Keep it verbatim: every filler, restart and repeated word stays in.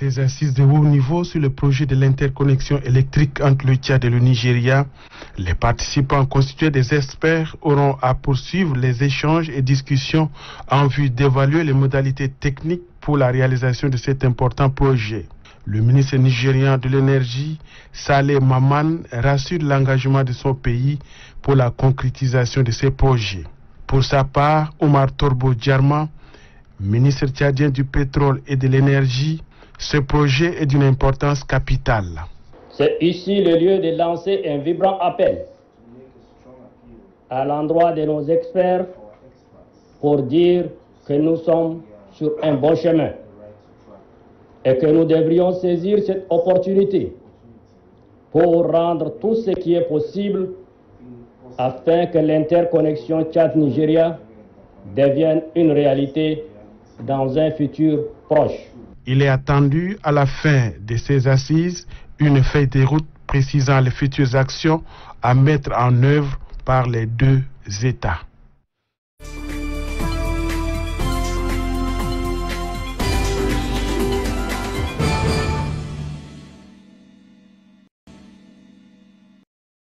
Ces assises de haut niveau sur le projet de l'interconnexion électrique entre le Tchad et le Nigeria, les participants constitués des experts auront à poursuivre les échanges et discussions en vue d'évaluer les modalités techniques pour la réalisation de cet important projet. Le ministre nigérien de l'énergie, Saleh Maman, rassure l'engagement de son pays pour la concrétisation de ces projets. Pour sa part, Omar Torbo Djarma, ministre tchadien du pétrole et de l'énergie, ce projet est d'une importance capitale. C'est ici le lieu de lancer un vibrant appel à l'endroit de nos experts pour dire que nous sommes sur un bon chemin et que nous devrions saisir cette opportunité pour rendre tout ce qui est possible afin que l'interconnexion Tchad-Nigeria devienne une réalité dans un futur proche. Il est attendu à la fin de ces assises une feuille de route précisant les futures actions à mettre en œuvre par les deux États.